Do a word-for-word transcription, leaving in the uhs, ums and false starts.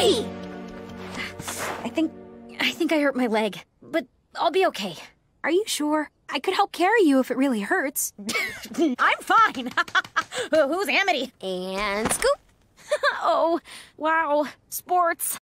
Hey! I think... I think I hurt my leg, but I'll be okay. Are you sure? I could help carry you if it really hurts. I'm fine! Who's Amity? And Scoop! Oh, wow. Sports.